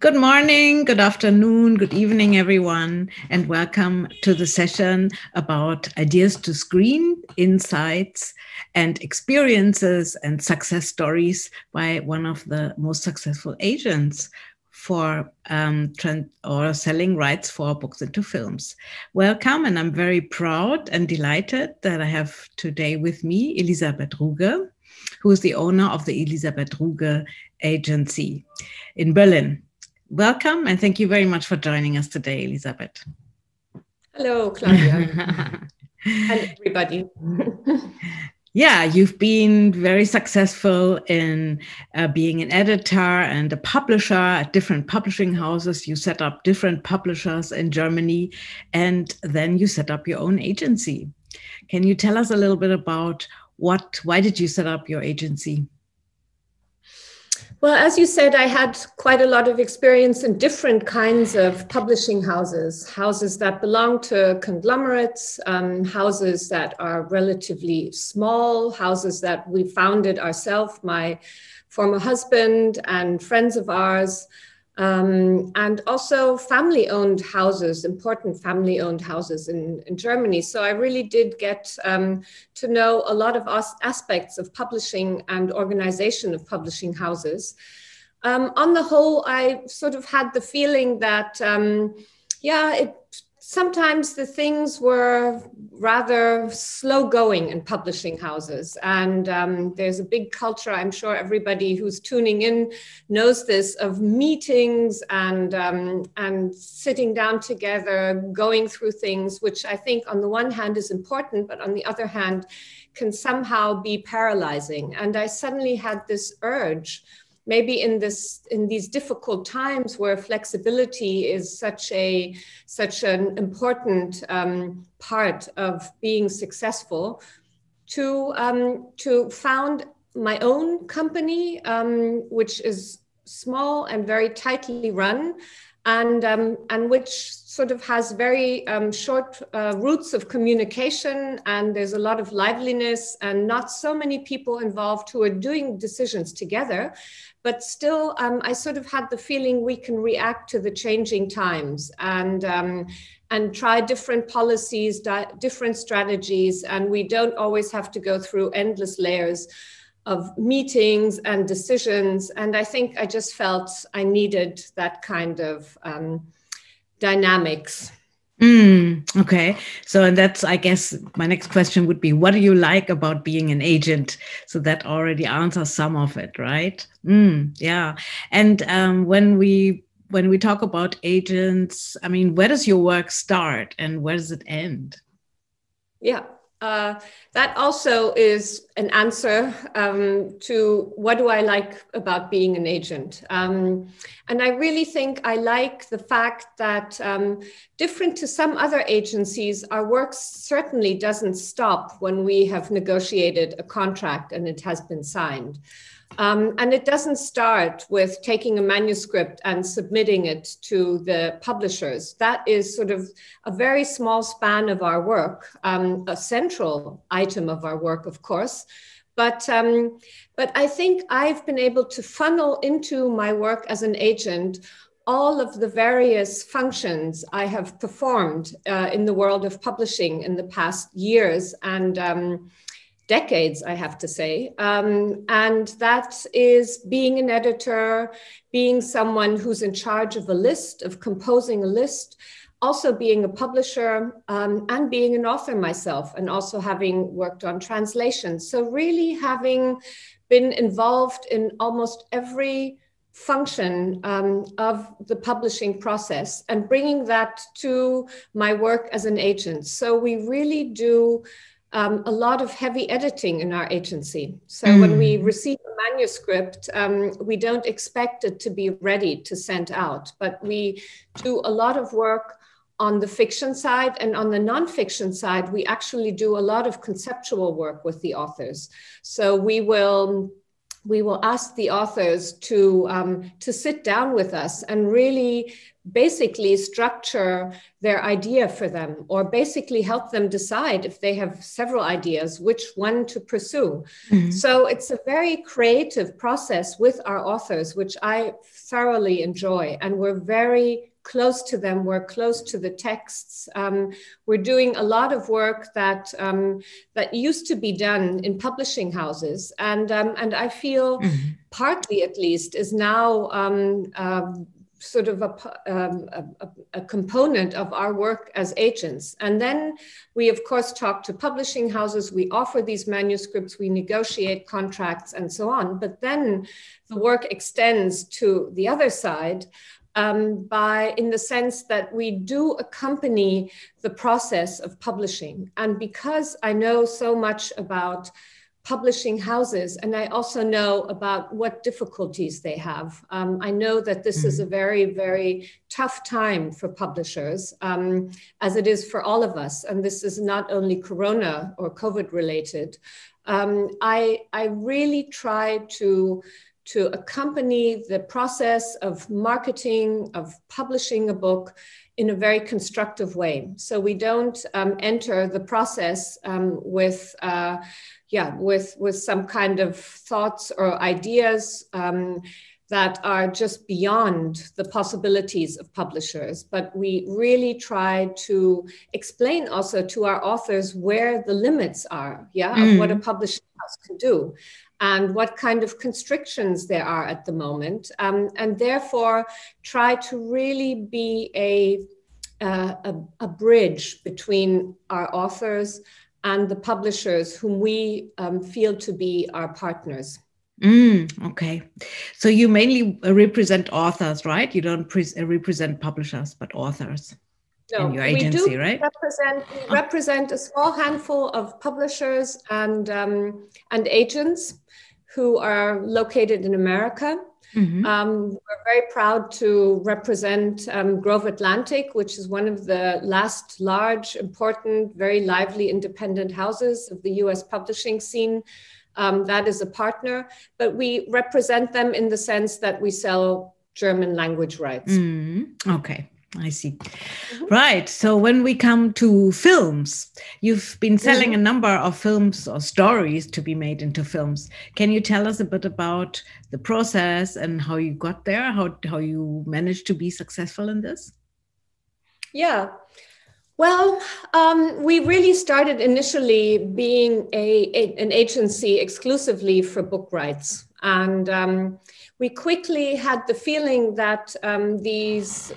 Good morning, good afternoon, good evening, everyone, and welcome to the session about ideas to screen, insights and experiences and success stories by one of the most successful agents for selling rights for books into films. Welcome, and I'm very proud and delighted that I have today with me Elisabeth Ruge, who is the owner of the Elisabeth Ruge agency in Berlin. Welcome, and thank you very much for joining us today, Elisabeth. Hello, Claudia. Hello, everybody. Yeah, you've been very successful in being an editor and a publisher at different publishing houses. You set up different publishers in Germany, and then you set up your own agency. Can you tell us a little bit about why did you set up your agency? Well, as you said, I had quite a lot of experience in different kinds of publishing houses, houses that belong to conglomerates, houses that are relatively small, houses that we founded ourselves, my former husband and friends of ours, and also family-owned houses, important family-owned houses in Germany. So I really did get to know a lot of aspects of publishing and organization of publishing houses. On the whole, I sort of had the feeling that, sometimes the things were rather slow going in publishing houses. And there's a big culture, I'm sure everybody who's tuning in knows this, of meetings and sitting down together, going through things, which I think on the one hand is important, but on the other hand can somehow be paralyzing. And I suddenly had this urge, maybe in these difficult times where flexibility is such an important part of being successful, to found my own company, which is small and very tightly run, and which sort of has very short routes of communication, and there's a lot of liveliness and not so many people involved who are doing decisions together. But still, I sort of had the feeling we can react to the changing times and try different policies, different strategies, and we don't always have to go through endless layers of meetings and decisions. And I think I just felt I needed that kind of dynamics. Okay. So, and that's, I guess, my next question would be, what do you like about being an agent? So that already answers some of it, right? Yeah. And when we talk about agents, I mean, where does your work start and where does it end? Yeah. That also is an answer to what do I like about being an agent. And I really think I like the fact that different to some other agencies, our work certainly doesn't stop when we have negotiated a contract and it has been signed. And it doesn't start with taking a manuscript and submitting it to the publishers. That is sort of a very small span of our work, a central item of our work, of course. But I think I've been able to funnel into my work as an agent all of the various functions I have performed in the world of publishing in the past years and decades, I have to say, and that is being an editor, being someone who's in charge of a list, of composing a list, also being a publisher, and being an author myself, and also having worked on translations. So really having been involved in almost every function of the publishing process and bringing that to my work as an agent. So we really do a lot of heavy editing in our agency. So when we receive a manuscript, we don't expect it to be ready to send out, but we do a lot of work on the fiction side, and on the nonfiction side, we actually do a lot of conceptual work with the authors. So we will we will ask the authors to sit down with us and really basically structure their idea for them, or basically help them decide if they have several ideas, which one to pursue. Mm-hmm. So it's a very creative process with our authors, which I thoroughly enjoy. And we're very close to them. We're close to the texts. We're doing a lot of work that that used to be done in publishing houses, and I feel mm-hmm. partly, at least, is now sort of a component of our work as agents. And then we, of course, talk to publishing houses, we offer these manuscripts, we negotiate contracts and so on. But then the work extends to the other side, in the sense that we do accompany the process of publishing. And because I know so much about publishing houses, and I also know about what difficulties they have, I know that this is a very, very tough time for publishers, as it is for all of us. And this is not only Corona or COVID related. I really try to accompany the process of marketing, of publishing a book in a very constructive way. So we don't enter the process with some kind of thoughts or ideas that are just beyond the possibilities of publishers. But we really try to explain also to our authors where the limits are, of what a publishing house can do, and what kind of constrictions there are at the moment, and therefore try to really be a bridge between our authors and the publishers whom we feel to be our partners. Okay. So you mainly represent authors, right? You don't represent publishers, but authors. No, your agency, right? We represent a small handful of publishers and agents who are located in America. Mm-hmm. We're very proud to represent Grove Atlantic, which is one of the last large, important, very lively independent houses of the US publishing scene. That is a partner, but we represent them in the sense that we sell German language rights. Mm-hmm. Okay. I see. Mm-hmm. Right. So when we come to films, you've been selling a number of films or stories to be made into films. Can you tell us a bit about the process and how you got there, how you managed to be successful in this? Yeah. Well, we really started initially being an agency exclusively for book rights. And we quickly had the feeling that these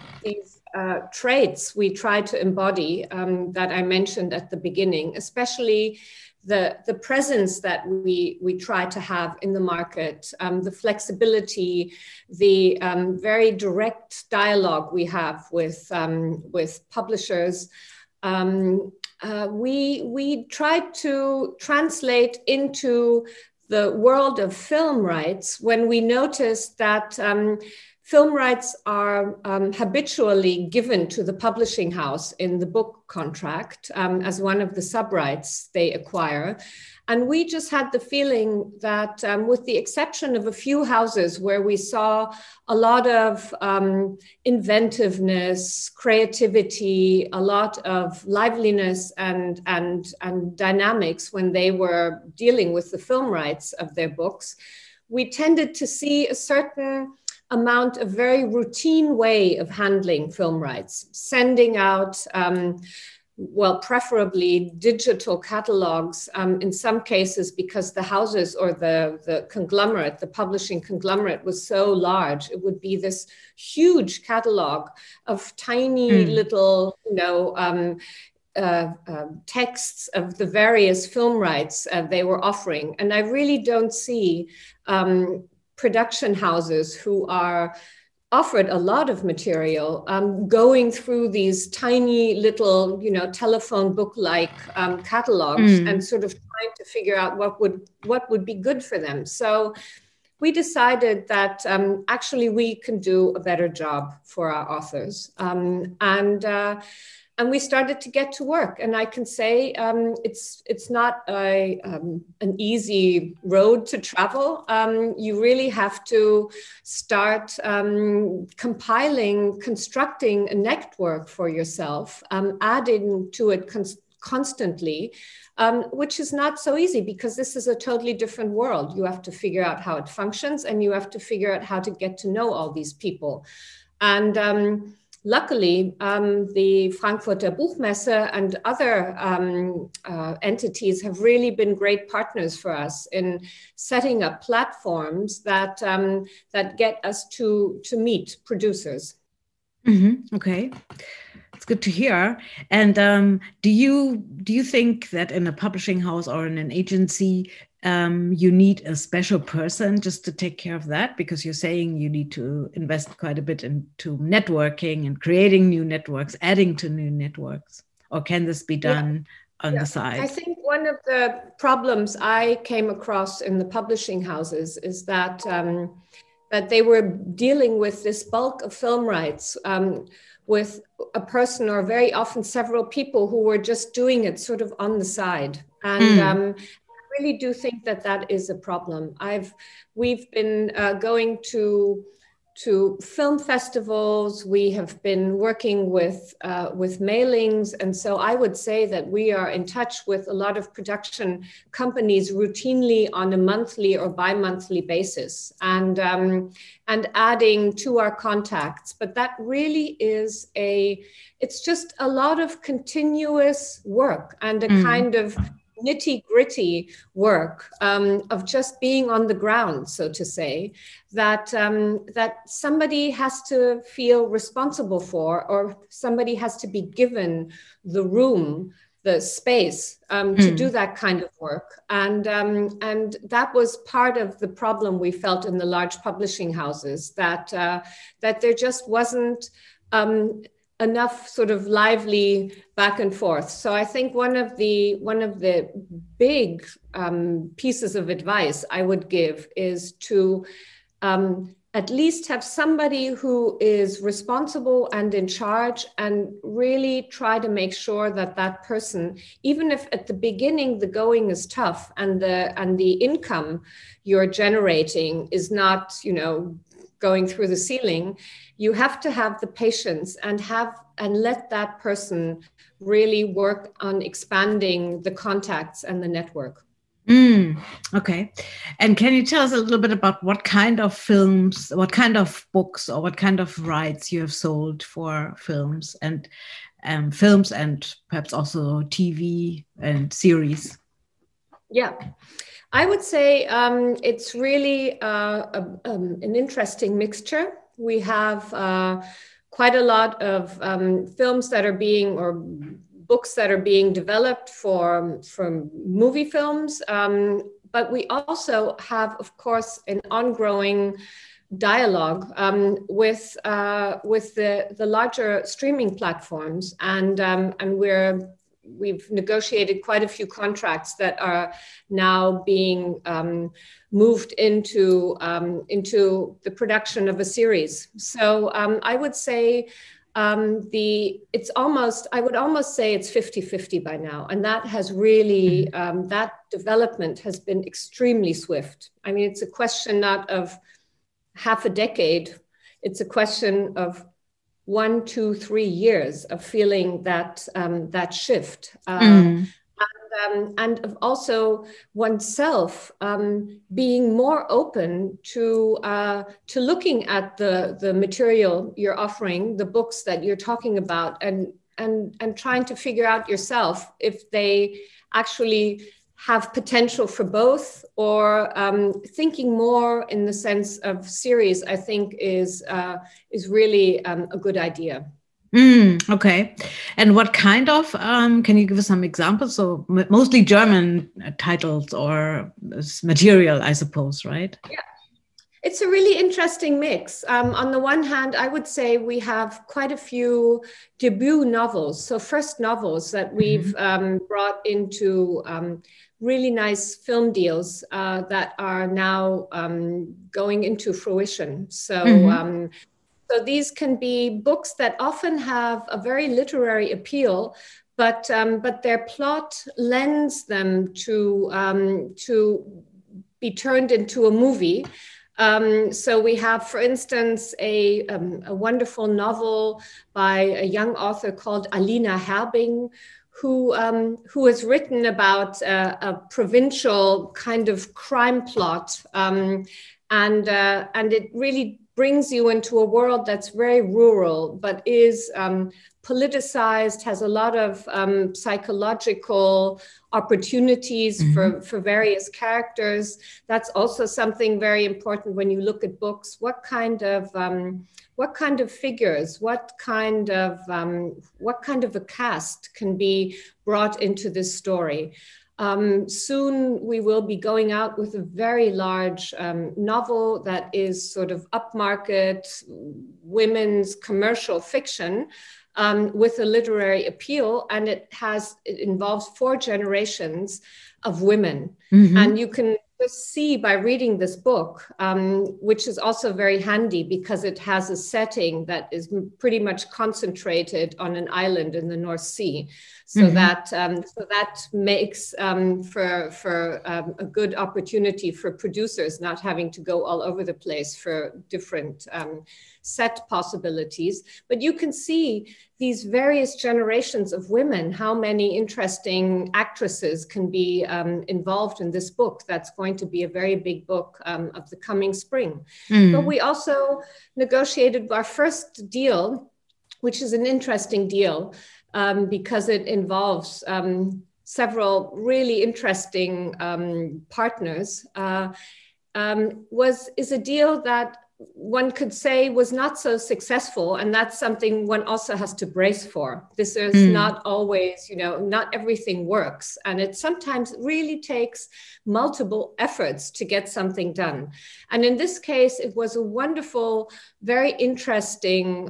traits we try to embody that I mentioned at the beginning, especially the presence that we try to have in the market, the flexibility, the very direct dialogue we have with publishers. We tried to translate into the world of film rights when we noticed that film rights are habitually given to the publishing house in the book contract as one of the sub-rights they acquire. And we just had the feeling that with the exception of a few houses where we saw a lot of inventiveness, creativity, a lot of liveliness and dynamics when they were dealing with the film rights of their books, we tended to see a certain amount of very routine way of handling film rights, sending out preferably digital catalogs, in some cases because the houses or the conglomerate, the publishing conglomerate was so large, it would be this huge catalog of tiny little, texts of the various film rights they were offering. And I really don't see production houses who are offered a lot of material, going through these tiny little, telephone book-like catalogs and sort of trying to figure out what would be good for them. So we decided that actually we can do a better job for our authors. And we started to get to work. And I can say it's not an easy road to travel. You really have to start compiling, constructing a network for yourself, adding to it constantly, which is not so easy because this is a totally different world. You have to figure out how it functions and you have to figure out how to get to know all these people. And luckily, the Frankfurter Buchmesse and other entities have really been great partners for us in setting up platforms that, that get us to meet producers. Mm-hmm. Okay. It's good to hear. And do you think that in a publishing house or in an agency, you need a special person just to take care of that? Because you're saying you need to invest quite a bit into networking and creating new networks, adding to new networks. Or can this be done on the side? I think one of the problems I came across in the publishing houses is that that they were dealing with this bulk of film rights with a person or very often several people who were just doing it sort of on the side. And I really do think that that is a problem. We've been going to film festivals. We have been working with mailings. And so I would say that we are in touch with a lot of production companies routinely on a monthly or bi-monthly basis and adding to our contacts. But that really is it's just a lot of continuous work and a kind of nitty-gritty work of just being on the ground, so to say, that somebody has to feel responsible for, or somebody has to be given the room, the space to do that kind of work. And that was part of the problem we felt in the large publishing houses, that there just wasn't enough sort of lively back and forth. So I think one of the big pieces of advice I would give is to at least have somebody who is responsible and in charge, and really try to make sure that that person, even if at the beginning the going is tough and the income you're generating is not, going through the ceiling, you have to have the patience and let that person really work on expanding the contacts and the network. Okay. And can you tell us a little bit about what kind of films, what kind of books, or what kind of rights you have sold for films and perhaps also TV and series? Yeah. I would say it's really an interesting mixture. We have quite a lot of films that are being, or books that are being developed from movie films. But we also have, of course, an ongoing dialogue with the larger streaming platforms. And we've negotiated quite a few contracts that are now being moved into the production of a series. So I would say I would almost say it's 50-50 by now. And that has really, that development has been extremely swift. I mean, it's a question not of half a decade, it's a question of 1, 2, 3 years of feeling that shift, and of also oneself being more open to looking at the material you're offering, the books that you're talking about, and trying to figure out yourself if they actually have potential for both, or thinking more in the sense of series, I think is really a good idea. Okay. And what kind of, can you give us some examples? So mostly German titles or material, I suppose, right? Yeah. It's a really interesting mix. On the one hand, I would say we have quite a few debut novels, so first novels that we've brought into really nice film deals that are now going into fruition. So So these can be books that often have a very literary appeal, but their plot lends them to be turned into a movie. So we have, for instance, a wonderful novel by a young author called Alina Herbing, who has written about a provincial kind of crime plot, and it really brings you into a world that's very rural, but is politicized, has a lot of psychological opportunities mm-hmm. for various characters. That's also something very important when you look at books. What kind of figures, what kind of a cast can be brought into this story? Soon we will be going out with a very large novel that is sort of upmarket women's commercial fiction with a literary appeal, and it involves 4 generations of women. Mm-hmm. And you can just see by reading this book, which is also very handy because it has a setting that is pretty much concentrated on an island in the North Sea. So mm-hmm. that makes for a good opportunity for producers not having to go all over the place for different set possibilities. But you can see these various generations of women, how many interesting actresses can be involved in this book. That's going to be a very big book of the coming spring. Mm. But we also negotiated our first deal, which is an interesting deal, because it involves several really interesting partners, is a deal that one could say was not so successful, and that's something one also has to brace for. This is not always, not everything works, and it sometimes really takes multiple efforts to get something done. And in this case, it was a wonderful, very interesting,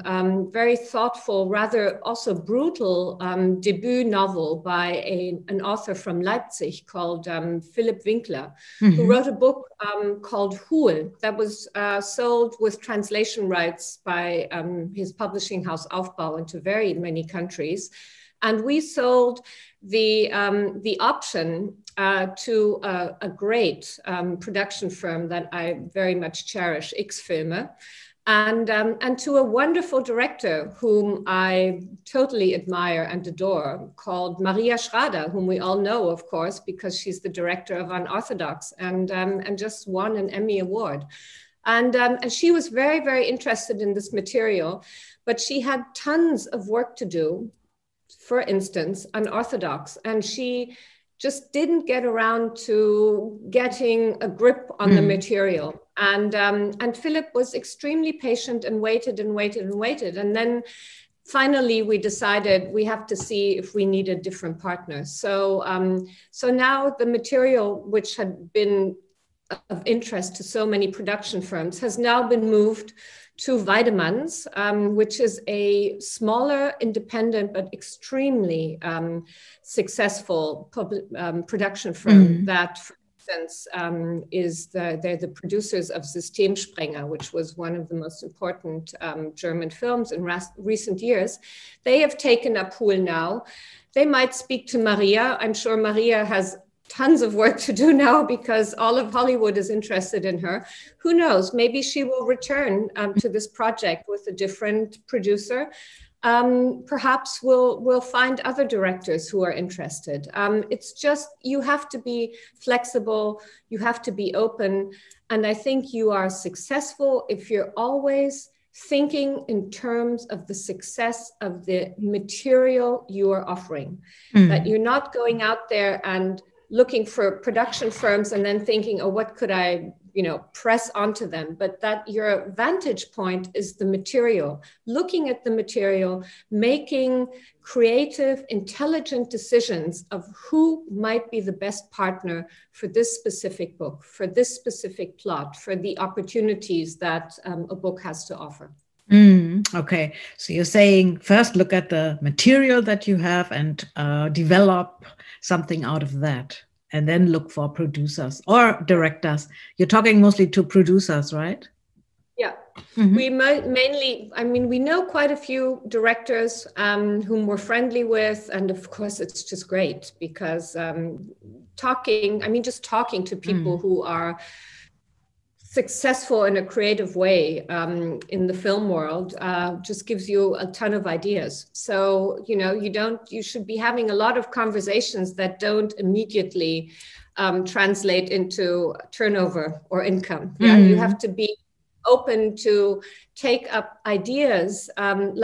very thoughtful, rather also brutal debut novel by an author from Leipzig called Philip Winkler, mm-hmm. who wrote a book called Huhl that was sold with translation rights by his publishing house Aufbau into very many countries. And we sold the option to a great production firm that I very much cherish, X Filme, and to a wonderful director whom I totally admire and adore, called Maria Schrader, whom we all know, of course, because she's the director of Unorthodox and just won an Emmy Award. And she was very, very interested in this material, but she had tons of work to do, for instance, Unorthodox, and she just didn't get around to getting a grip on the material. And Philip was extremely patient and waited and waited and waited. And then finally, we decided we have to see if we need a different partner. So now the material, which had been of interest to so many production firms, has now been moved to Weydemann's, which is a smaller, independent, but extremely successful production firm mm-hmm. that, for instance, they're the producers of System Springer, which was one of the most important German films in recent years. They have taken up Huhl now. They might speak to Maria. I'm sure Maria has tons of work to do now because all of Hollywood is interested in her. Who knows? Maybe she will return to this project with a different producer. Perhaps we'll find other directors who are interested. It's just, you have to be flexible. You have to be open. And I think you are successful if you're always thinking in terms of the success of the material you are offering, that you're not going out there and looking for production firms and then thinking, oh, what could I, press onto them? But that your vantage point is the material, looking at the material, making creative, intelligent decisions of who might be the best partner for this specific book, for this specific plot, for the opportunities that a book has to offer. Okay, so you're saying first look at the material that you have and develop something out of that, and then look for producers or directors. You're talking mostly to producers, right? Yeah, we mainly, I mean, we know quite a few directors whom we're friendly with. And of course, it's just great because just talking to people who are successful in a creative way in the film world just gives you a ton of ideas. So, you know, you should be having a lot of conversations that don't immediately translate into turnover or income. Yeah, you have to be open to take up ideas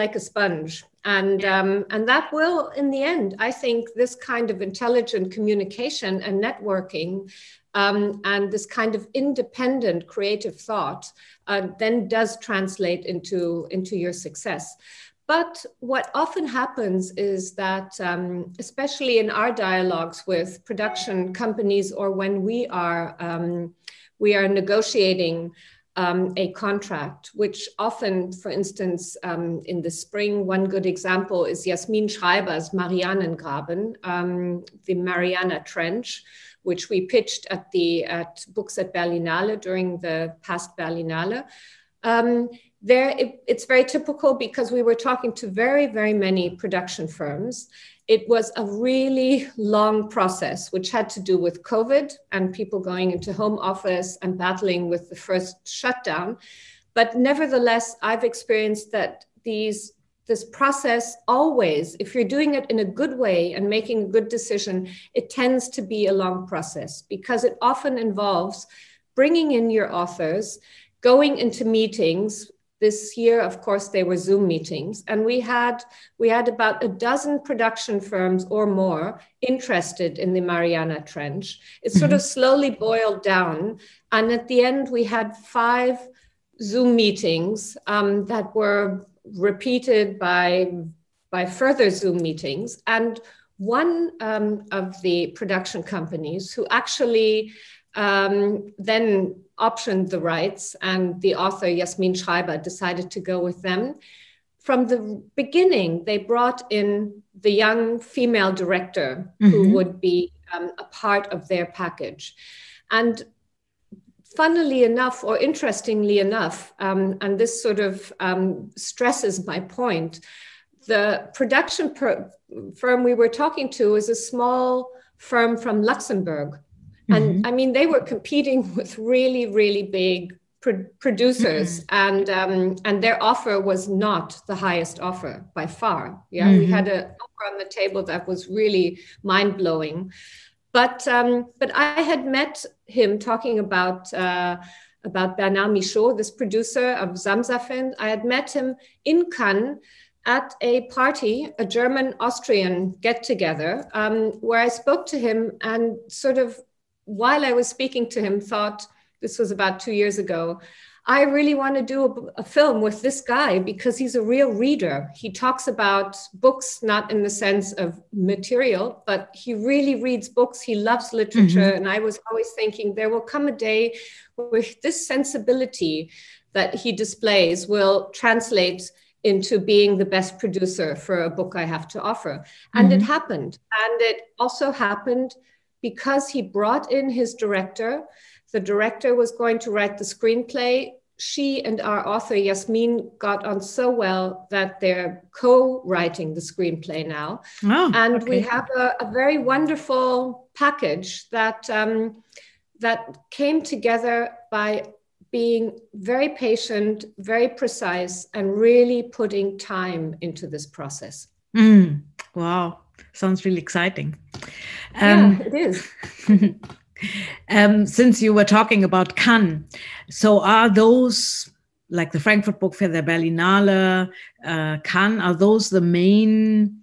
like a sponge. And that will, in the end, I think this kind of intelligent communication and networking and this kind of independent creative thought then does translate into your success. But what often happens is that, especially in our dialogues with production companies or when we are negotiating a contract, which often, for instance, in the spring, one good example is Jasmin Schreiber's Marianengraben, the Mariana Trench, which we pitched at Books at Berlinale during the past Berlinale. It's very typical because we were talking to very, very many production firms. It was a really long process, which had to do with COVID and people going into home office and battling with the first shutdown. But nevertheless, I've experienced that this process always, if you're doing it in a good way and making a good decision, it tends to be a long process because it often involves bringing in your authors, going into meetings. This year, of course, they were Zoom meetings, and we had about a dozen production firms or more interested in the Mariana Trench. It sort of slowly boiled down, and at the end, we had 5 Zoom meetings that were repeated by further Zoom meetings. And one of the production companies who actually then optioned the rights, and the author Jasmin Schreiber decided to go with them. From the beginning, they brought in the young female director who would be a part of their package. And funnily enough, or interestingly enough, and this sort of stresses my point, the production firm we were talking to is a small firm from Luxembourg. And I mean, they were competing with really, really big producers, and their offer was not the highest offer by far. Yeah, we had an offer on the table that was really mind blowing. But I had met him talking about Bernard Michaud, this producer of Zamsafin. I had met him in Cannes at a party, a German-Austrian get together, where I spoke to him and sort of, while I was speaking to him, thought, this was about 2 years ago, I really want to do a film with this guy because he's a real reader. He talks about books, not in the sense of material, but he really reads books. He loves literature. And I was always thinking there will come a day where this sensibility that he displays will translate into being the best producer for a book I have to offer. And it happened. And it also happened because he brought in his director. The director was going to write the screenplay. She and our author, Jasmin, got on so well that they're co-writing the screenplay now. Oh, and okay. We have a very wonderful package that came together by being very patient, very precise, and really putting time into this process. Wow. Sounds really exciting. Yeah, it is. Since you were talking about Cannes, so are those, like the Frankfurt Book Fair, the Berlinale, Cannes, are those the main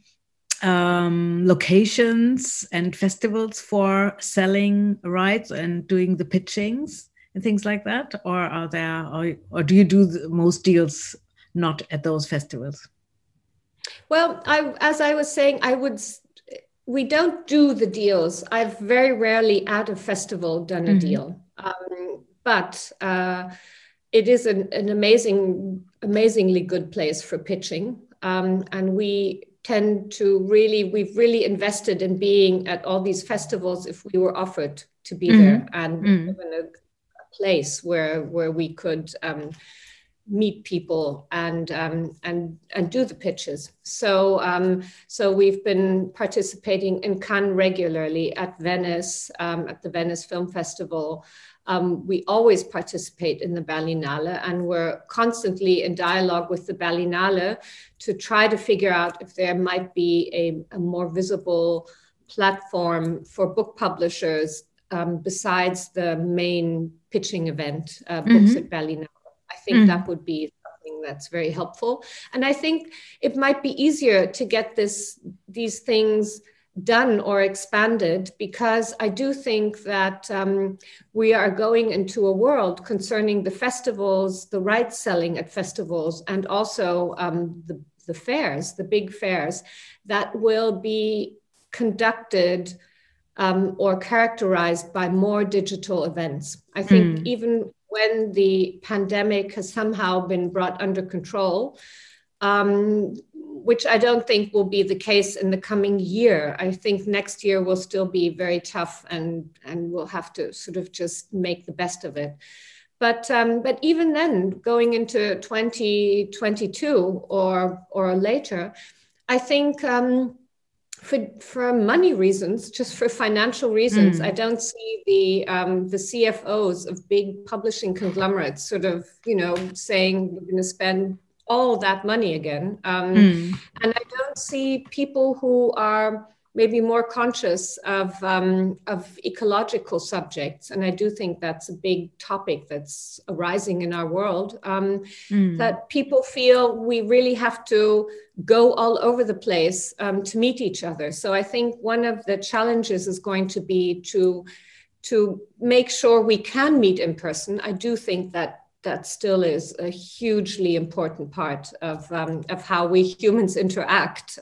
locations and festivals for selling rights and doing the pitchings and things like that? Or are there, or do you do most deals not at those festivals? Well, as I was saying, we don't do the deals. I've very rarely at a festival done a deal, but it is an amazingly good place for pitching. And we tend to we've really invested in being at all these festivals if we were offered to be there and given a place where we could meet people and do the pitches. So so we've been participating in Cannes regularly, at Venice, at the Venice Film Festival. We always participate in the Berlinale, and we're constantly in dialogue with the Berlinale to try to figure out if there might be a more visible platform for book publishers besides the main pitching event, Books at Berlinale. I think that would be something that's very helpful. And I think it might be easier to get these things done or expanded, because I do think that we are going into a world concerning the festivals, the rights selling at festivals, and also the fairs, the big fairs, that will be conducted or characterized by more digital events. I think even when the pandemic has somehow been brought under control, which I don't think will be the case in the coming year. I think next year will still be very tough, and we'll have to sort of just make the best of it. But even then, going into 2022 or later, I think for money reasons, just for financial reasons, I don't see the CFOs of big publishing conglomerates sort of, you know, saying we're going to spend all that money again. And I don't see people who are maybe more conscious of ecological subjects. And I do think that's a big topic that's arising in our world, that people feel we really have to go all over the place to meet each other. So I think one of the challenges is going to be to make sure we can meet in person. I do think that still is a hugely important part of how we humans interact.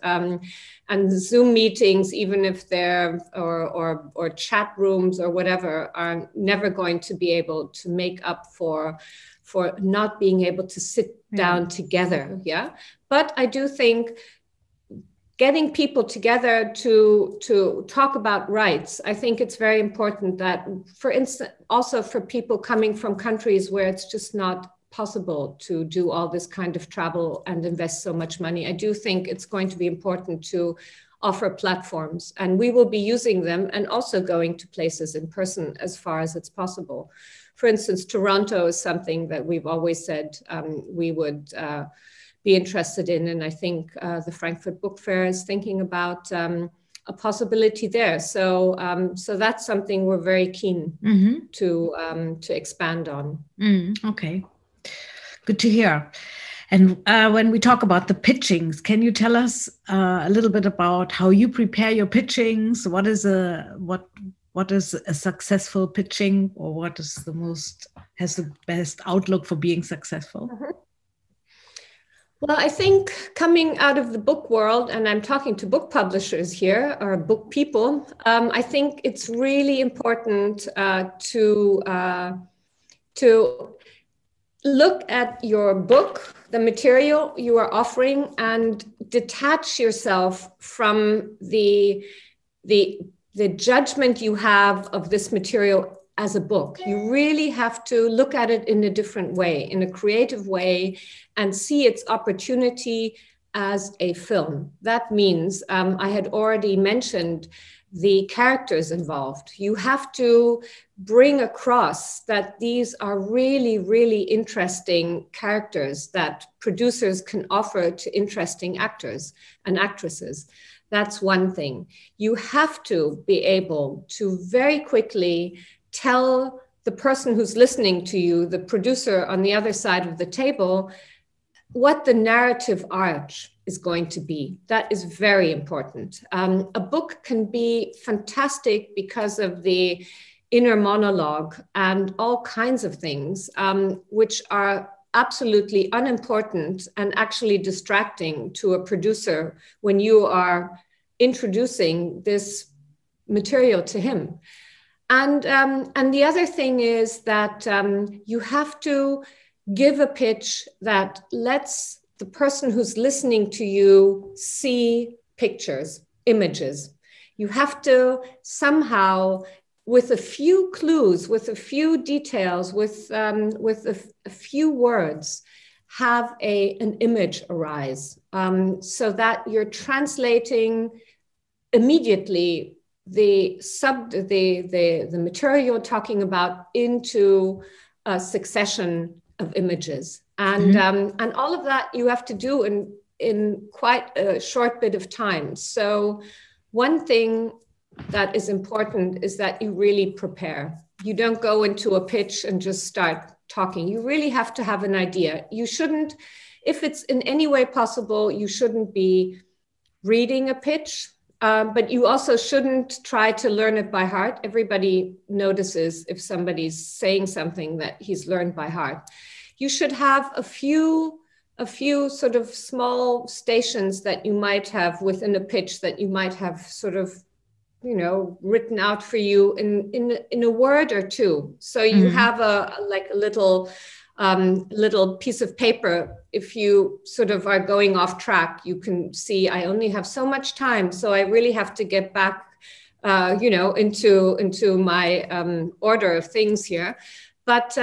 And Zoom meetings, even if they're, or chat rooms or whatever, are never going to be able to make up for not being able to sit down together, But I do think getting people together to talk about rights, I think it's very important that, for instance, also for people coming from countries where it's just not possible to do all this kind of travel and invest so much money, I do think it's going to be important to offer platforms, and we will be using them and also going to places in person as far as it's possible. For instance, Toronto is something that we've always said we would be interested in. And I think the Frankfurt Book Fair is thinking about a possibility there. So so that's something we're very keen to expand on. Okay, good to hear. And when we talk about the pitchings, can you tell us a little bit about how you prepare your pitchings? What is a successful pitching, or what is has the best outlook for being successful? Well, I think coming out of the book world, and I'm talking to book publishers here, or book people, I think it's really important to look at your book, the material you are offering, and detach yourself from the judgment you have of this material as a book. You really have to look at it in a different way, in a creative way, and see its opportunity as a film. That means, I had already mentioned the characters involved. You have to bring across that these are really, really interesting characters that producers can offer to interesting actors and actresses. That's one thing. You have to be able to very quickly tell the person who's listening to you, the producer on the other side of the table, what the narrative arch is going to be. That is very important. A book can be fantastic because of the inner monologue and all kinds of things, which are absolutely unimportant and actually distracting to a producer when you are introducing this material to him. And the other thing is that you have to give a pitch that lets the person who's listening to you see pictures, images. You have to somehow, with a few clues, with a few details, with a few words, have an image arise, so that you're translating immediately the material you're talking about into a succession of images. And and all of that you have to do in quite a short bit of time. So one thing that is important is that you really prepare. You don't go into a pitch and just start talking. You really have to have an idea. You shouldn't, if it's in any way possible, you shouldn't be reading a pitch, but you also shouldn't try to learn it by heart. Everybody notices if somebody's saying something that he's learned by heart. You should have a few sort of small stations that you might have within a pitch that you might have sort of, you know, written out for you in a word or two. So you have a little little piece of paper. If you sort of are going off track, you can see I only have so much time, so I really have to get back, you know, into my order of things here. But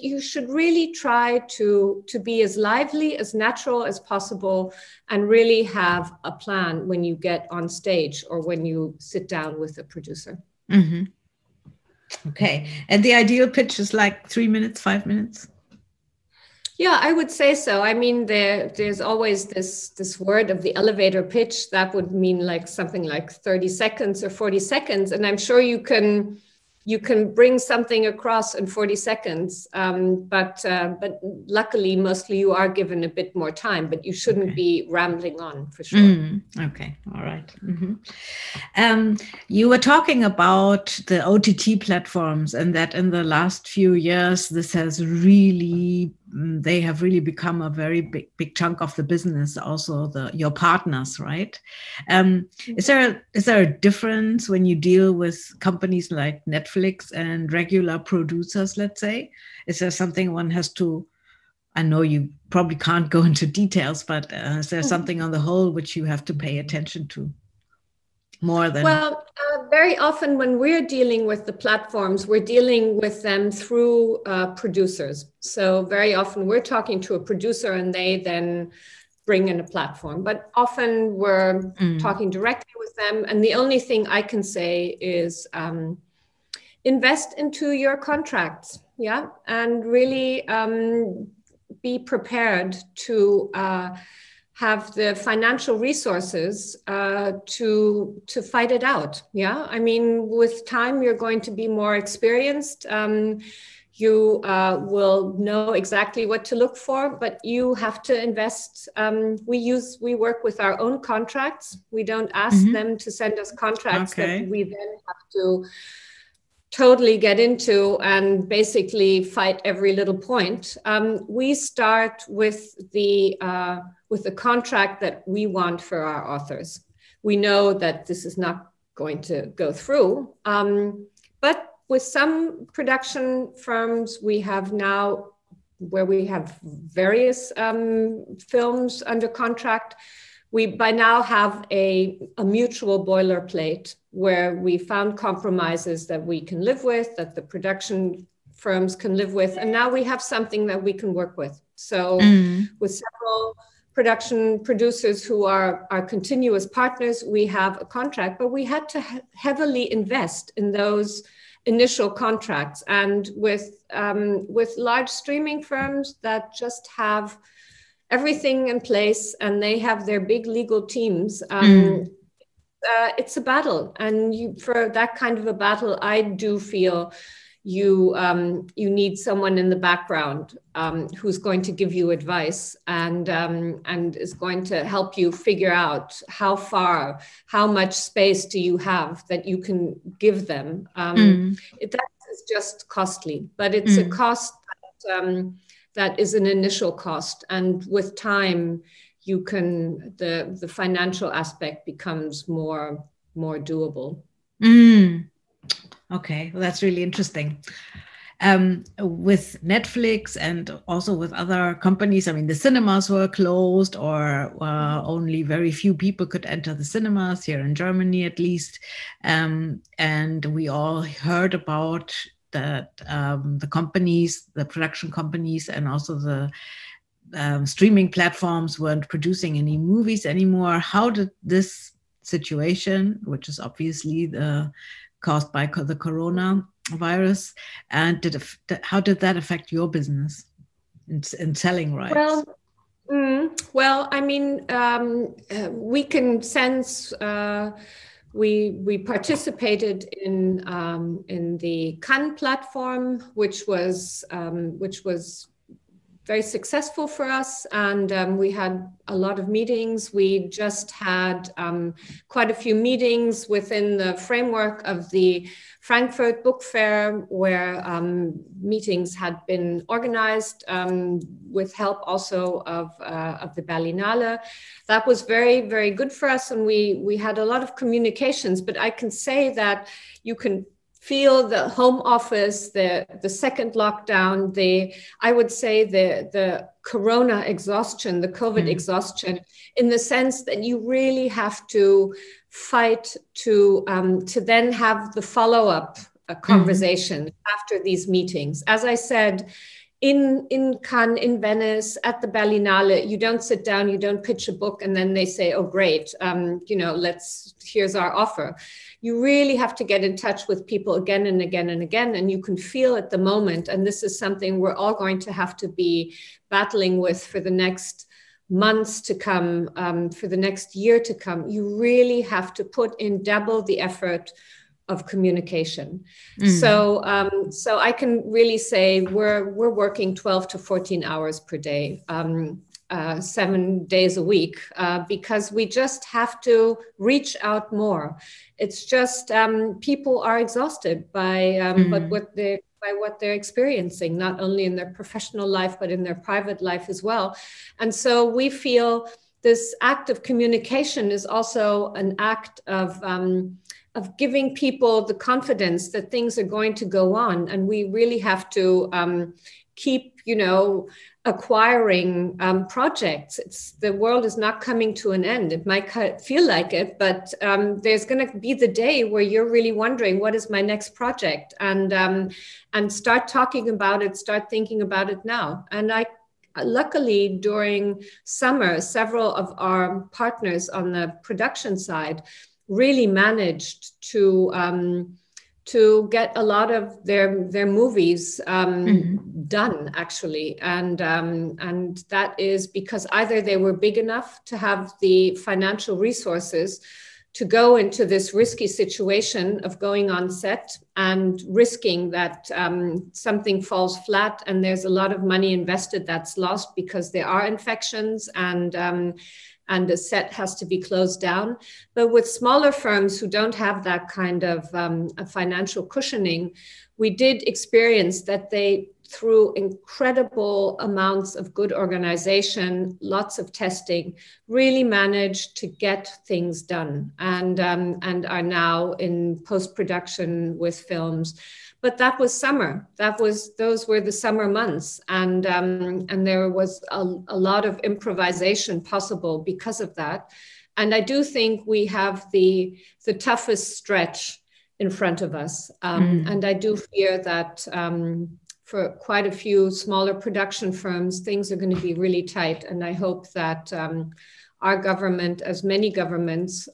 you should really try to be as lively, as natural as possible, and really have a plan when you get on stage or when you sit down with a producer. Okay. And the ideal pitch is like 3 minutes, 5 minutes? Yeah, I would say so. I mean, there's always this word of the elevator pitch. That would mean like something like 30 seconds or 40 seconds. And I'm sure you can bring something across in 40 seconds, but luckily, mostly you are given a bit more time, but you shouldn't be rambling on for sure. Okay, all right. You were talking about the OTT platforms and that in the last few years, they have really become a very big chunk of the business, also your partners, right? Is there a difference when you deal with companies like Netflix and regular producers, let's say? Is there something one has to, I know you probably can't go into details, but is there something on the whole which you have to pay attention to? Very often when we're dealing with the platforms, we're dealing with them through producers. So very often we're talking to a producer and they then bring in a platform, but often we're talking directly with them. And the only thing I can say is invest into your contracts, yeah? And really be prepared to have the financial resources to fight it out. Yeah, I mean, with time, you're going to be more experienced. You will know exactly what to look for, but you have to invest. We work with our own contracts. We don't ask them to send us contracts that we then have to totally get into and basically fight every little point. We start with the contract that we want for our authors. We know that this is not going to go through, but with some production firms we have now, where we have various films under contract, we by now have a mutual boilerplate where we found compromises that we can live with, that the production firms can live with, and now we have something that we can work with. So with several production producers who are our continuous partners, we have a contract, but we had to heavily invest in those initial contracts. And with large streaming firms that just have everything in place and they have their big legal teams, it's a battle. And for that kind of a battle, I do feel you need someone in the background who's going to give you advice and is going to help you figure out how much space do you have that you can give them. That is just costly, but it's a cost that is an initial cost, and with time, you can the financial aspect becomes more doable. Okay, well, that's really interesting. With Netflix and also with other companies, I mean, the cinemas were closed, or only very few people could enter the cinemas here in Germany, at least. And we all heard about that the production companies, and also the streaming platforms weren't producing any movies anymore. How did this situation, which is obviously caused by the coronavirus, and how did that affect your business in selling rights? Well, I mean, we can sense. We participated in the Cannes platform, which was very successful for us, and we had a lot of meetings. We just had quite a few meetings within the framework of the Frankfurt Book Fair, where meetings had been organized with help also of the Berlinale. That was very, very good for us, and we had a lot of communications. But I can say that you can feel the home office, the second lockdown, I would say the corona exhaustion, the COVID exhaustion, in the sense that you really have to fight to then have the follow-up conversation after these meetings. As I said, in Cannes, in Venice, at the Berlinale, you don't sit down, you don't pitch a book, and then they say, oh, great, here's our offer. You really have to get in touch with people again and again and again, and you can feel at the moment, and this is something we're all going to have to be battling with for the next months to come, for the next year to come. You really have to put in double the effort of communication. So I can really say we're working 12 to 14 hours per day, 7 days a week, because we just have to reach out more. It's just people are exhausted by what they're experiencing, not only in their professional life, but in their private life as well. And so we feel this act of communication is also an act of giving people the confidence that things are going to go on. And we really have to keep, acquiring projects. The world is not coming to an end. It might feel like it, but there's going to be the day where you're really wondering, what is my next project? And start talking about it, start thinking about it now. And luckily, during summer, several of our partners on the production side really managed to get a lot of their movies done, actually. And that is because either they were big enough to have the financial resources to go into this risky situation of going on set and risking that something falls flat and there's a lot of money invested that's lost because there are infections and a set has to be closed down. But with smaller firms who don't have that kind of a financial cushioning, we did experience that they, through incredible amounts of good organization, lots of testing, really managed to get things done and are now in post-production with films. But that was summer. Those were the summer months, and there was a lot of improvisation possible because of that. And I do think we have the toughest stretch in front of us, and I do fear that for quite a few smaller production firms, things are going to be really tight. And I hope that our government, as many governments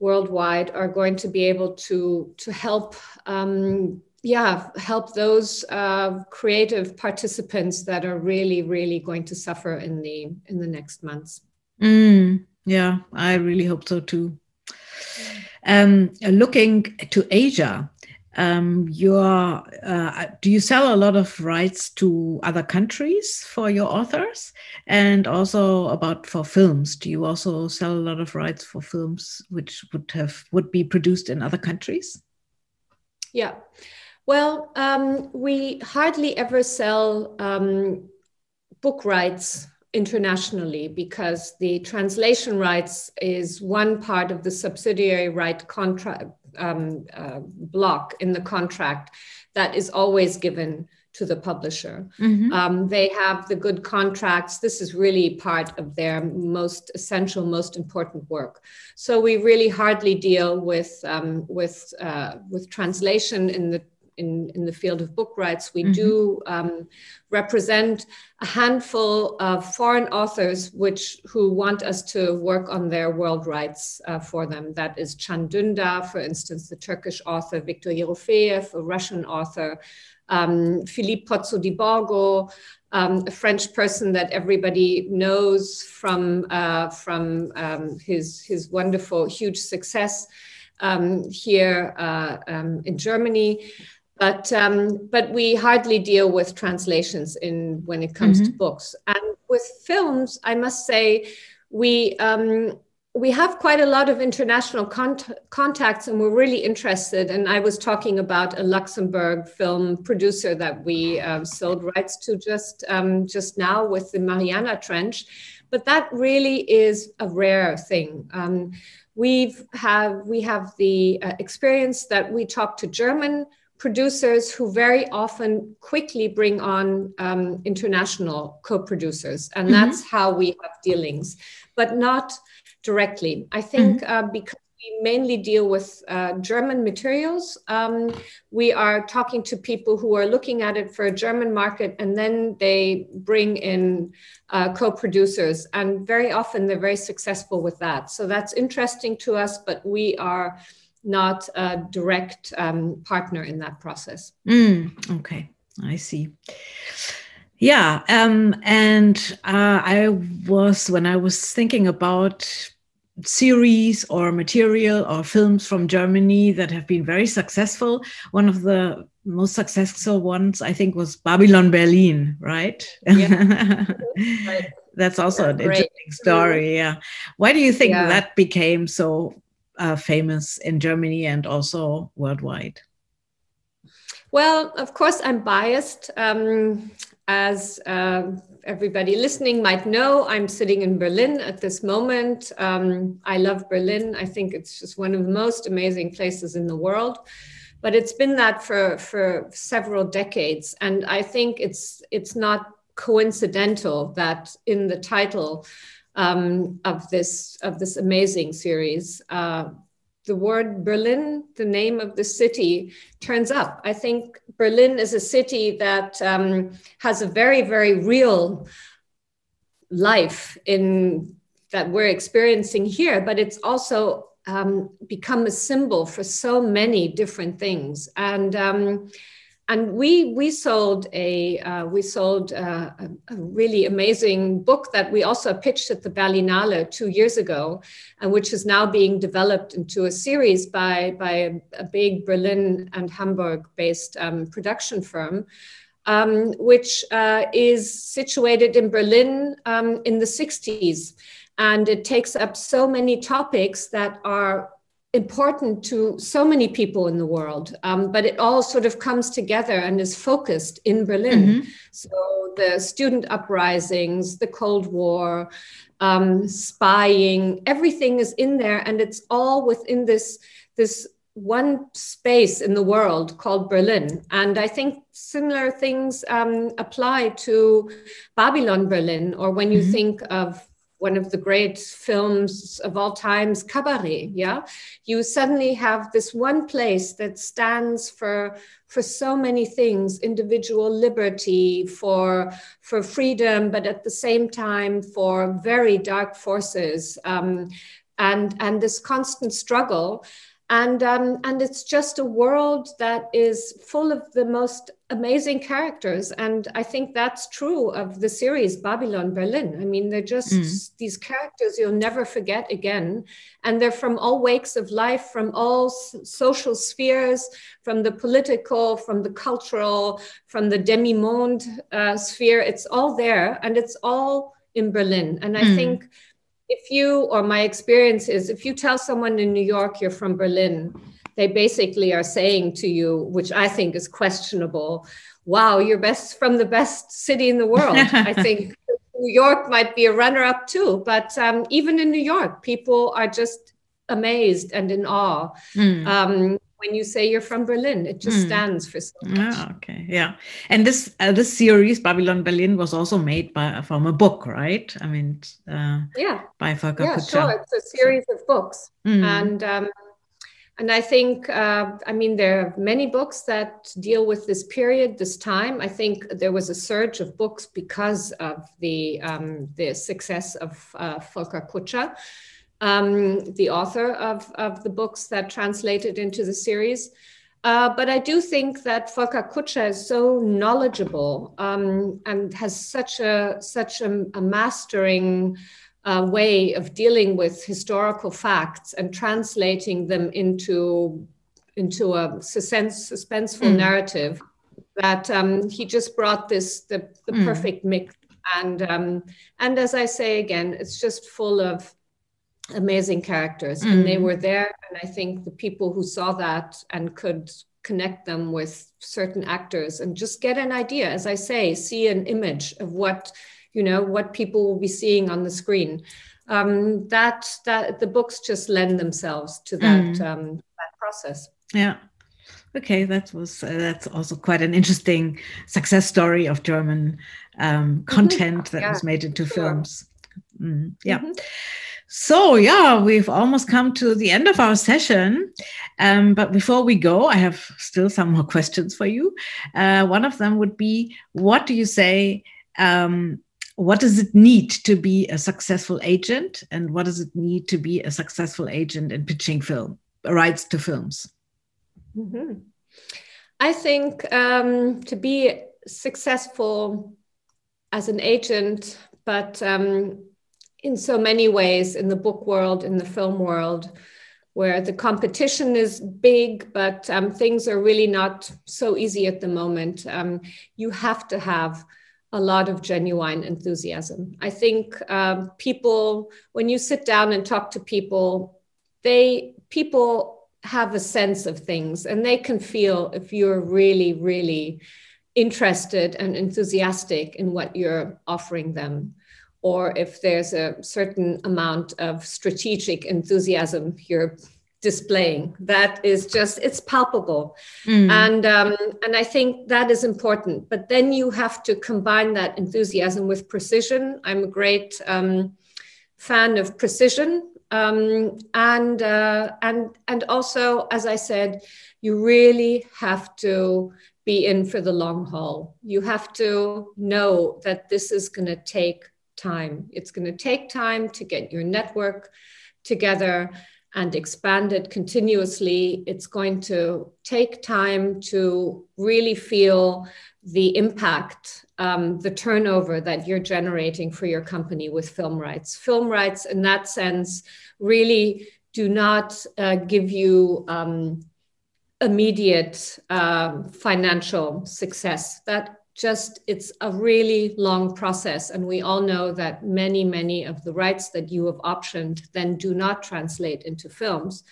worldwide, are going to be able to help help those creative participants that are really, really going to suffer in the next months. Yeah, I really hope so too. Looking to Asia, do you sell a lot of rights to other countries for your authors, and also for films? Do you also sell a lot of rights for films which would be produced in other countries? Yeah, well, we hardly ever sell book rights internationally, because the translation rights is one part of the subsidiary right contract block in the contract that is always given to the publisher. They have the good contracts. This is really part of their most essential, most important work. So we really hardly deal with translation in the in the field of book rights, we do represent a handful of foreign authors who want us to work on their world rights for them. That is Can Dündar, for instance, the Turkish author, Viktor Yerofeyev, a Russian author, Philippe Pozzo di Borgo, a French person that everybody knows from his wonderful, huge success here in Germany. But we hardly deal with translations when it comes to books. And with films, I must say, we have quite a lot of international contacts, and we're really interested. And I was talking about a Luxembourg film producer that we sold rights to just now with the Mariana Trench, but that really is a rare thing. We have the experience that we talk to German producers who very often quickly bring on international co-producers, and that's how we have dealings, but not directly. I think because we mainly deal with German materials, we are talking to people who are looking at it for a German market, and then they bring in co-producers, and very often they're very successful with that. So that's interesting to us, but we are not a direct partner in that process. Okay, I see. Yeah, when I was thinking about series or material or films from Germany that have been very successful, one of the most successful ones, I think, was Babylon Berlin, right? Yeah. That's also an interesting story, yeah. Why do you think that became so famous in Germany and also worldwide? Well, of course, I'm biased. As everybody listening might know, I'm sitting in Berlin at this moment. I love Berlin. I think it's just one of the most amazing places in the world. But it's been that for several decades. And I think it's not coincidental that in the title of this amazing series, the word Berlin, the name of the city, turns up. I think Berlin is a city that has a very, very real life that we're experiencing here, but it's also become a symbol for so many different things. And we sold a really amazing book that we also pitched at the Berlinale 2 years ago, and which is now being developed into a series by a big Berlin and Hamburg-based production firm, which is situated in Berlin in the 60s. And it takes up so many topics that are important to so many people in the world, but it all sort of comes together and is focused in Berlin. So the student uprisings, the Cold War, spying, everything is in there, and it's all within this one space in the world called Berlin. And I think similar things apply to Babylon Berlin, or when you think of one of the great films of all times, Cabaret, yeah? You suddenly have this one place that stands for so many things, individual liberty, for freedom, but at the same time for very dark forces, and this constant struggle. And it's just a world that is full of the most amazing characters. And I think that's true of the series Babylon Berlin. I mean, they're just these characters you'll never forget again. And they're from all walks of life, from all social spheres, from the political, from the cultural, from the demi-monde sphere. It's all there, and it's all in Berlin. And I think my experience is, if you tell someone in New York you're from Berlin, they basically are saying to you, which I think is questionable, wow, you're from the best city in the world. I think New York might be a runner-up too, but even in New York, people are just amazed and in awe. When you say you're from Berlin, it just stands for so much. Ah, okay, yeah. And this series, Babylon Berlin, was also made from a book, right? I mean, by Volker Kutscher. Yeah, sure. It's a series of books, and And I think, I mean, there are many books that deal with this period, this time. I think there was a surge of books because of the success of Volker Kutscher, the author of the books that translated into the series. But I do think that Volker Kutscher is so knowledgeable and has such a mastering way of dealing with historical facts and translating them into a suspenseful narrative, that he just brought this the perfect mix. And as I say again, it's just full of amazing characters, and they were there. And I think the people who saw that and could connect them with certain actors and just get an idea, as I say, see an image of what, you know, what people will be seeing on the screen. That the books just lend themselves to that that process. Yeah. Okay, that's also quite an interesting success story of German content that was made into films. So yeah, we've almost come to the end of our session. But before we go, I have still some more questions for you. One of them would be, what do you say, what does it need to be a successful agent? And what does it need to be a successful agent in pitching film, rights to films? I think to be successful as an agent, but in so many ways, in the book world, in the film world, where the competition is big, but things are really not so easy at the moment. You have to have a lot of genuine enthusiasm. I think people, when you sit down and talk to people, people have a sense of things, and they can feel if you're really, really interested and enthusiastic in what you're offering them, or if there's a certain amount of strategic enthusiasm you're displaying. That is just, it's palpable. And I think that is important, but then you have to combine that enthusiasm with precision. I'm a great fan of precision. And also, as I said, you really have to be in for the long haul. You have to know that this is gonna take time. It's going to take time to get your network together and expand it continuously. It's going to take time to really feel the impact, the turnover that you're generating for your company with film rights. Film rights, in that sense, really do not give you immediate financial success. It's a really long process. And we all know that many, many of the rights that you have optioned then do not translate into films.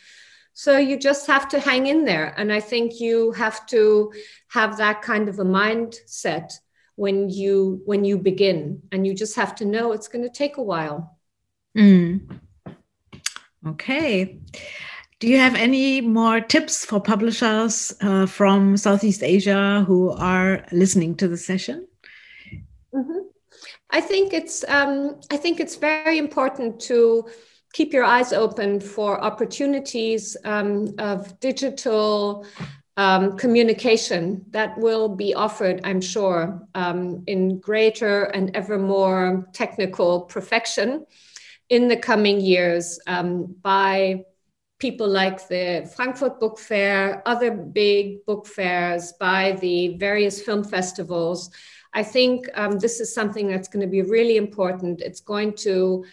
So you just have to hang in there. And I think you have to have that kind of a mindset when you begin, and you just have to know it's going to take a while. Okay. Do you have any more tips for publishers from Southeast Asia who are listening to the session? I think it's very important to keep your eyes open for opportunities of digital communication that will be offered, I'm sure, in greater and ever more technical perfection in the coming years by people like the Frankfurt Book Fair, other big book fairs, by the various film festivals. I think this is something that's going to be really important. It's going to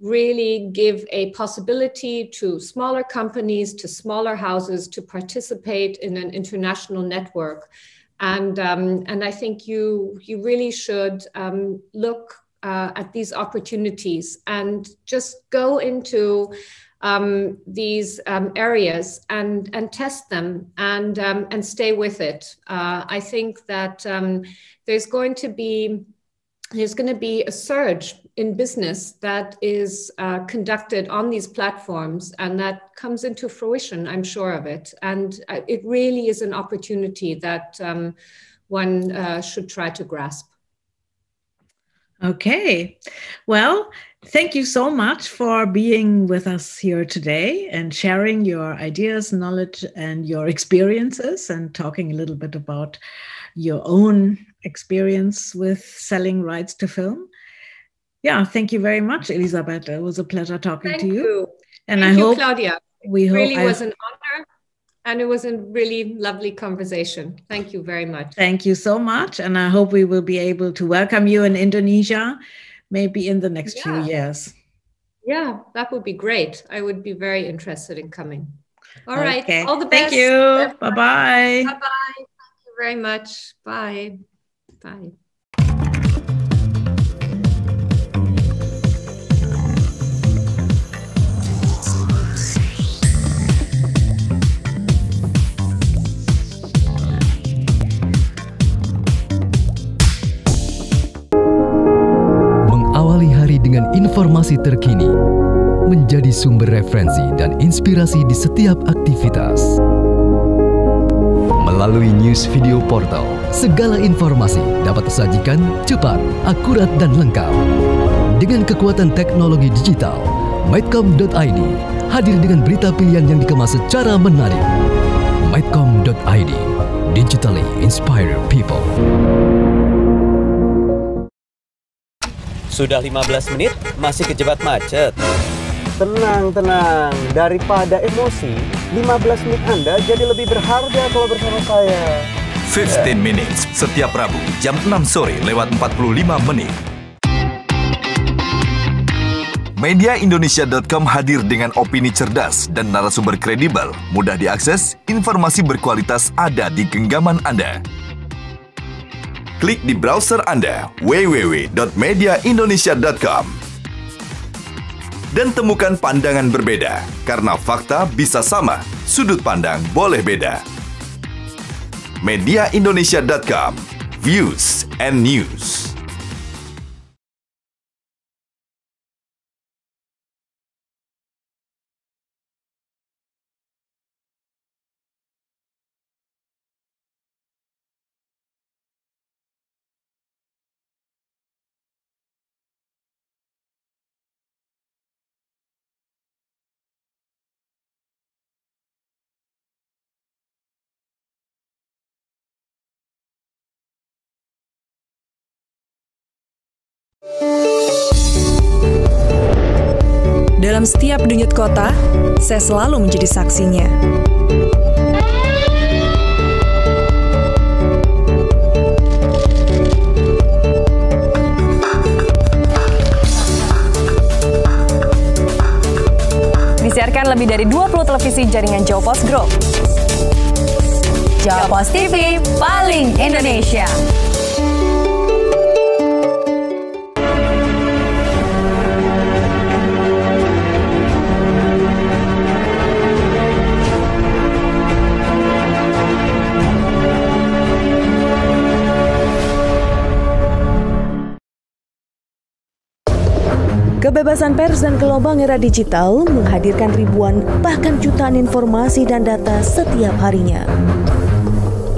really give a possibility to smaller companies, to smaller houses, to participate in an international network. And I think you really should look at these opportunities and just go into these areas and test them and stay with it. I think that there's going to be a surge in business that is conducted on these platforms, and that comes into fruition. I'm sure of it, and it really is an opportunity that one should try to grasp. Okay, well, thank you so much for being with us here today and sharing your ideas, knowledge, and your experiences, and talking a little bit about your own experience with selling rights to film. Yeah, thank you very much, Elisabeth. It was a pleasure talking to you. And thank you, Claudia. It really was an honor. And it was a really lovely conversation. Thank you very much. Thank you so much. And I hope we will be able to welcome you in Indonesia, maybe in the next few years. Yeah, that would be great. I would be very interested in coming. All right. All the best. Thank you. Bye-bye. Bye-bye. Thank you very much. Bye. Bye. Dengan informasi terkini, menjadi sumber referensi dan inspirasi di setiap aktivitas. Melalui news video portal, segala informasi dapat disajikan cepat, akurat, dan lengkap. Dengan kekuatan teknologi digital, mycom.id hadir dengan berita pilihan yang dikemas secara menarik. mycom.id, digitally inspired people. Sudah 15 menit, masih kejebak macet. Tenang, tenang. Daripada emosi, 15 menit Anda jadi lebih berharga kalau bersama saya. 15 Minutes, setiap Rabu, jam 6 sore lewat 45 menit. MediaIndonesia.com hadir dengan opini cerdas dan narasumber kredibel. Mudah diakses, informasi berkualitas ada di genggaman Anda. Klik di browser Anda www.mediaindonesia.com dan temukan pandangan berbeda, karena fakta bisa sama, sudut pandang boleh beda. Mediaindonesia.com, views and news. Dalam setiap denyut kota, saya selalu menjadi saksinya. Disiarkan lebih dari 20 televisi jaringan Jovos Group. Jovos TV, paling Indonesia. Kebebasan pers dan gelombang era digital menghadirkan ribuan, bahkan jutaan informasi dan data setiap harinya.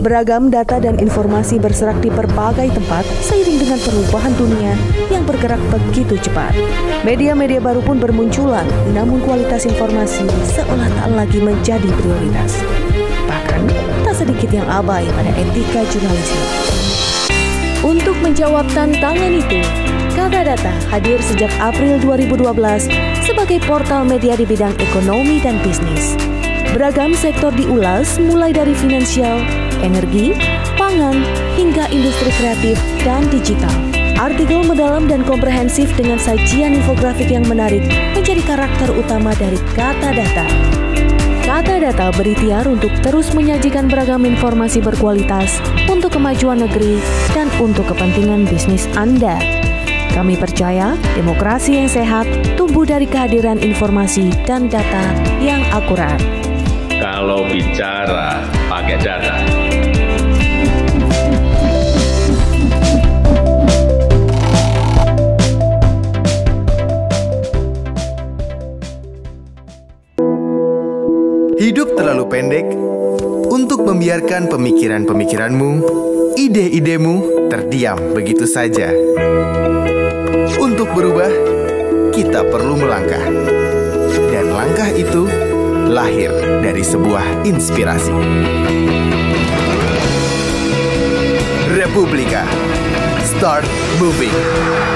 Beragam data dan informasi berserak di berbagai tempat seiring dengan perubahan dunia yang bergerak begitu cepat. Media-media baru pun bermunculan, namun kualitas informasi seolah tak lagi menjadi prioritas. Bahkan, tak sedikit yang abai pada etika jurnalisme. Untuk menjawab tantangan itu, Kata Data hadir sejak April 2012 sebagai portal media di bidang ekonomi dan bisnis. Beragam sektor diulas, mulai dari finansial, energi, pangan, hingga industri kreatif dan digital. Artikel mendalam dan komprehensif dengan sajian infografik yang menarik menjadi karakter utama dari Kata Data. Kata Data berikhtiar untuk terus menyajikan beragam informasi berkualitas untuk kemajuan negeri dan untuk kepentingan bisnis Anda. Kami percaya demokrasi yang sehat tumbuh dari kehadiran informasi dan data yang akurat. Kalau bicara pakai data. Hidup terlalu pendek untuk membiarkan pemikiran-pemikiranmu, ide-idemu terdiam begitu saja. Untuk berubah, kita perlu melangkah. Dan langkah itu lahir dari sebuah inspirasi. Republika. Start moving.